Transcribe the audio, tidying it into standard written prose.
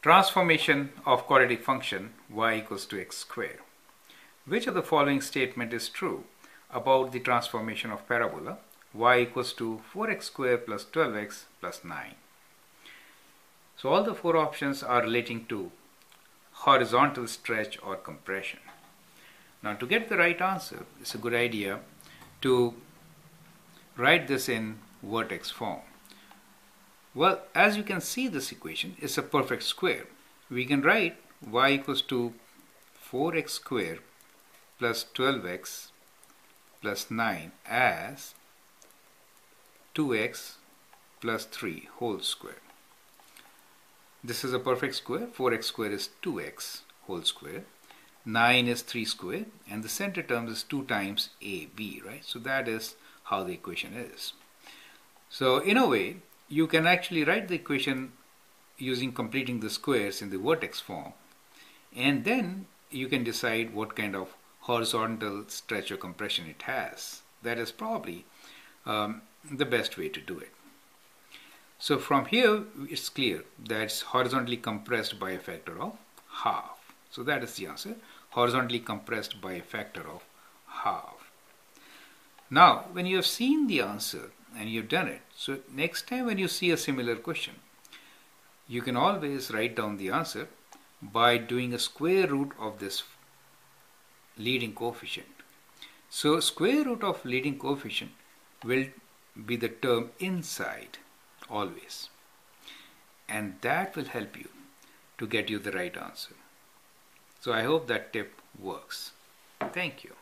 Transformation of quadratic function y = x squared. Which of the following statement is true about the transformation of parabola y = 4x squared + 12x + 9? So all the four options are relating to horizontal stretch or compression. Now, to get the right answer, it's a good idea to write this in vertex form. Well, as you can see, this equation is a perfect square. We can write y = 4x squared + 12x + 9 as 2x + 3 whole square. This is a perfect square. 4x square is 2x whole square. 9 is 3 square, and the center term is 2 times AB, right? So that is how the equation is. So in a way, you can actually write the equation using completing the squares in the vertex form, and then you can decide what kind of horizontal stretch or compression it has. That is probably the best way to do it. So from here, it's clear that it's horizontally compressed by a factor of half. So that is the answer, horizontally compressed by a factor of half. Now, when you have seen the answer and you've done it, so next time when you see a similar question, you can always write down the answer by doing a square root of this leading coefficient. So square root of leading coefficient will be the term inside always, and that will help you to get you the right answer. So I hope that tip works. Thank you.